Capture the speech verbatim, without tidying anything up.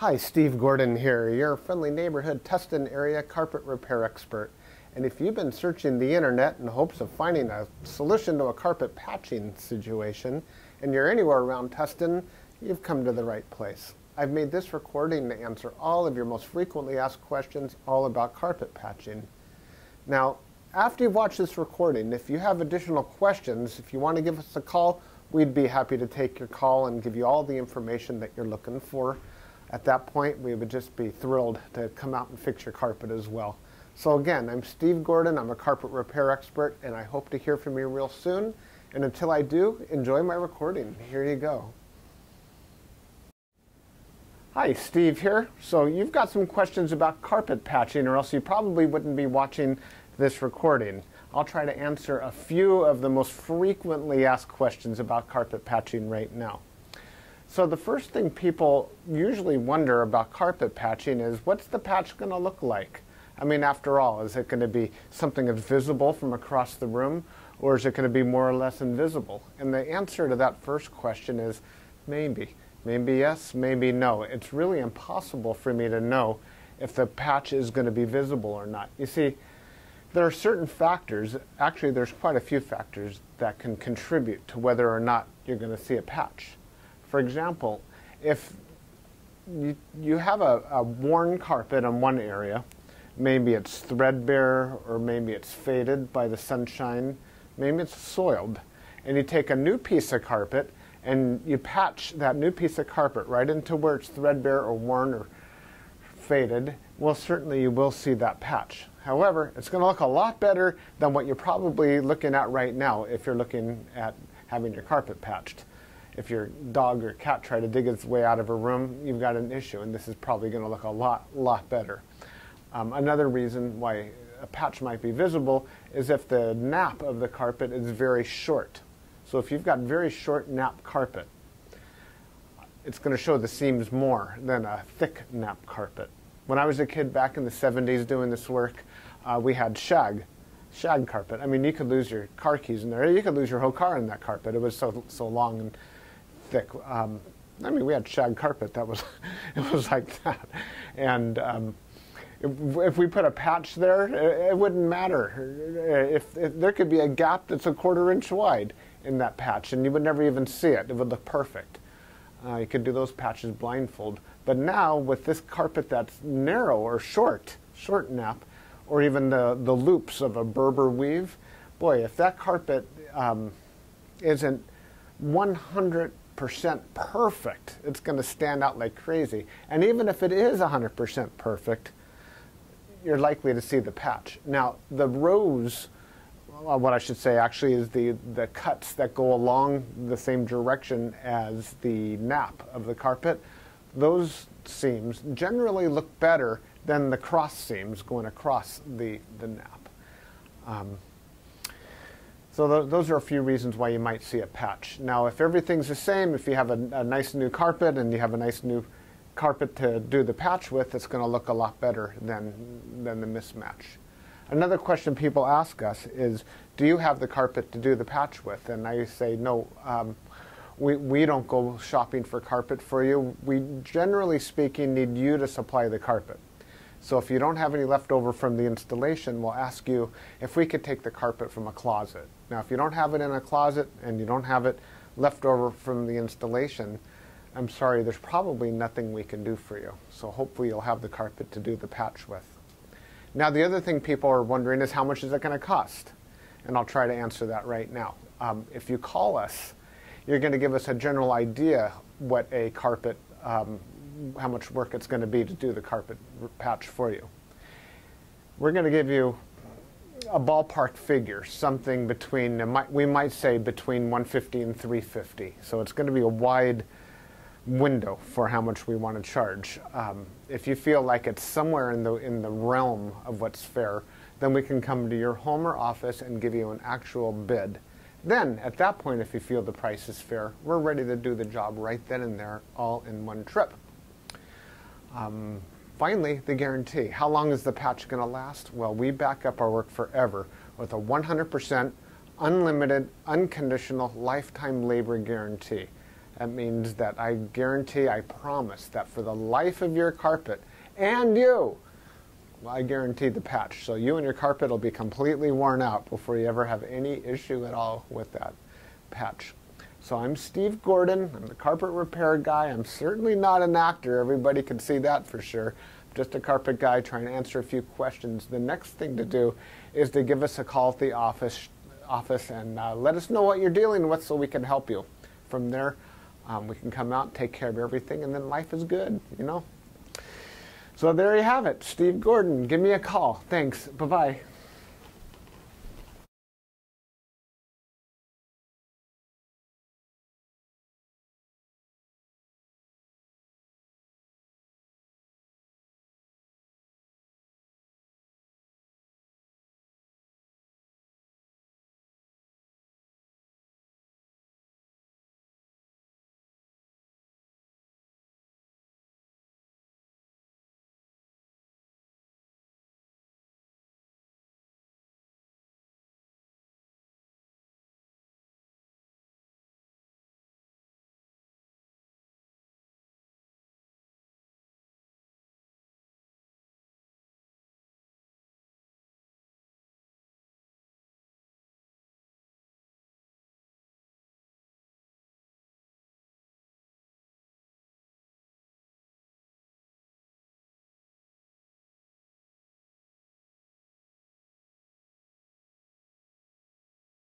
Hi, Steve Gordon here, your friendly neighborhood Tustin area carpet repair expert. And if you've been searching the internet in hopes of finding a solution to a carpet patching situation, and you're anywhere around Tustin, you've come to the right place. I've made this recording to answer all of your most frequently asked questions all about carpet patching. Now, after you've watched this recording, if you have additional questions, if you want to give us a call, we'd be happy to take your call and give you all the information that you're looking for. At that point, we would just be thrilled to come out and fix your carpet as well. So again, I'm Steve Gordon, I'm a carpet repair expert, and I hope to hear from you real soon. And until I do, enjoy my recording. Here you go. Hi, Steve here. So you've got some questions about carpet patching, or else you probably wouldn't be watching this recording. I'll try to answer a few of the most frequently asked questions about carpet patching right now. So the first thing people usually wonder about carpet patching is, what's the patch going to look like? I mean, after all, is it going to be something that's visible from across the room, or is it going to be more or less invisible? And the answer to that first question is maybe. Maybe yes, maybe no. It's really impossible for me to know if the patch is going to be visible or not. You see, there are certain factors, actually there's quite a few factors, that can contribute to whether or not you're going to see a patch. For example, if you, you have a, a worn carpet in one area, maybe it's threadbare, or maybe it's faded by the sunshine, maybe it's soiled, and you take a new piece of carpet and you patch that new piece of carpet right into where it's threadbare or worn or faded, well, certainly you will see that patch. However, it's going to look a lot better than what you're probably looking at right now if you're looking at having your carpet patched. If your dog or cat try to dig its way out of a room, you've got an issue, and this is probably going to look a lot, lot better. Um, another reason why a patch might be visible is if the nap of the carpet is very short. So if you've got very short nap carpet, it's going to show the seams more than a thick nap carpet. When I was a kid back in the seventies doing this work, uh, we had shag. Shag carpet. I mean, you could lose your car keys in there. You could lose your whole car in that carpet. It was so, so long and thick. Um, I mean, we had shag carpet. That was, it was like that. And um, if, if we put a patch there, it, it wouldn't matter. If, if there could be a gap that's a quarter inch wide in that patch, and you would never even see it. It would look perfect. Uh, you could do those patches blindfold. But now with this carpet that's narrow or short, short nap, or even the, the loops of a Berber weave, boy, if that carpet um, isn't one hundred percent perfect, it's going to stand out like crazy. And even if it is one hundred percent perfect, you're likely to see the patch. Now, the rows, well, what I should say actually is the, the cuts that go along the same direction as the nap of the carpet, those seams generally look better than the cross seams going across the, the nap. Um, so th those are a few reasons why you might see a patch. Now, if everything's the same, if you have a, a nice new carpet and you have a nice new carpet to do the patch with, it's going to look a lot better than, than the mismatch. Another question people ask us is, do you have the carpet to do the patch with? And I say, no. Um, We, we don't go shopping for carpet for you. We, generally speaking, need you to supply the carpet. So if you don't have any left over from the installation, we'll ask you if we could take the carpet from a closet. Now, if you don't have it in a closet and you don't have it left over from the installation, I'm sorry, there's probably nothing we can do for you. So hopefully you'll have the carpet to do the patch with. Now, the other thing people are wondering is, how much is it going to cost? And I'll try to answer that right now. Um, if you call us, you're going to give us a general idea what a carpet, um, how much work it's going to be to do the carpet patch for you. We're going to give you a ballpark figure, something between, we might say between one fifty and three fifty. So it's going to be a wide window for how much we want to charge. Um, if you feel like it's somewhere in the, in the realm of what's fair, then we can come to your home or office and give you an actual bid. Then, at that point, if you feel the price is fair, we're ready to do the job right then and there, all in one trip. Um, finally, the guarantee. How long is the patch going to last? Well, we back up our work forever with a one hundred percent, unlimited, unconditional, lifetime labor guarantee. That means that I guarantee, I promise that for the life of your carpet and you, well, I guarantee the patch. So you and your carpet will be completely worn out before you ever have any issue at all with that patch. So I'm Steve Gordon. I'm the carpet repair guy. I'm certainly not an actor. Everybody can see that for sure. I'm just a carpet guy trying to answer a few questions. The next thing to do is to give us a call at the office, office and uh, let us know what you're dealing with so we can help you. From there, um, we can come out, take care of everything, and then life is good, you know? So there you have it. Steve Gordon. Give me a call. Thanks. Bye-bye.